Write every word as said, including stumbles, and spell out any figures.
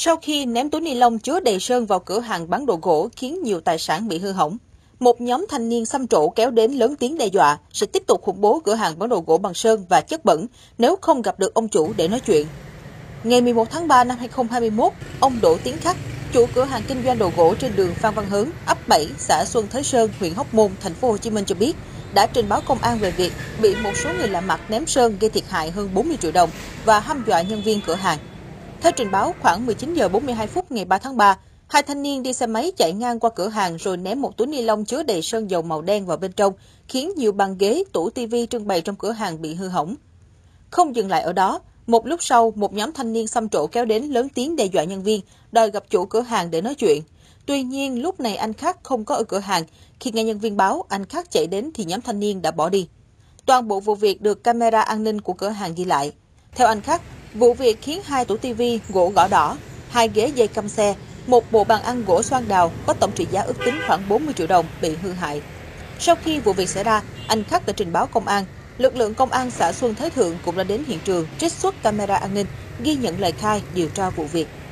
sau khi ném túi ni lông chứa đầy sơn vào cửa hàng bán đồ gỗ khiến nhiều tài sản bị hư hỏng. Một nhóm thanh niên xăm trổ kéo đến lớn tiếng đe dọa sẽ tiếp tục khủng bố cửa hàng bán đồ gỗ bằng sơn và chất bẩn nếu không gặp được ông chủ để nói chuyện. Ngày mười một tháng ba năm hai nghìn không trăm hai mươi mốt, ông Đỗ Tiến Khắc, chủ cửa hàng kinh doanh đồ gỗ trên đường Phan Văn Hớn, ấp bảy, xã Xuân Thới Sơn, huyện Hóc Môn, thành phố Hồ Chí Minh cho biết đã trình báo công an về việc bị một số người lạ mặt ném sơn gây thiệt hại hơn bốn mươi triệu đồng và hăm dọa nhân viên cửa hàng. Theo trình báo, khoảng mười chín giờ bốn mươi hai phút ngày ba tháng ba, hai thanh niên đi xe máy chạy ngang qua cửa hàng rồi ném một túi ni lông chứa đầy sơn dầu màu đen vào bên trong, khiến nhiều bàn ghế, tủ tivi trưng bày trong cửa hàng bị hư hỏng. Không dừng lại ở đó, một lúc sau, một nhóm thanh niên xăm trổ kéo đến lớn tiếng đe dọa nhân viên, đòi gặp chủ cửa hàng để nói chuyện. Tuy nhiên, lúc này anh Khắc không có ở cửa hàng. Khi nghe nhân viên báo, anh Khắc chạy đến thì nhóm thanh niên đã bỏ đi. Toàn bộ vụ việc được camera an ninh của cửa hàng ghi lại. Theo anh Khắc, vụ việc khiến hai tủ tivi gỗ gõ đỏ, hai ghế dây căm xe, một bộ bàn ăn gỗ xoan đào có tổng trị giá ước tính khoảng bốn mươi triệu đồng bị hư hại. Sau khi vụ việc xảy ra, anh Khắc đã trình báo công an. Lực lượng công an xã Xuân Thới Thượng cũng đã đến hiện trường trích xuất camera an ninh, ghi nhận lời khai điều tra vụ việc.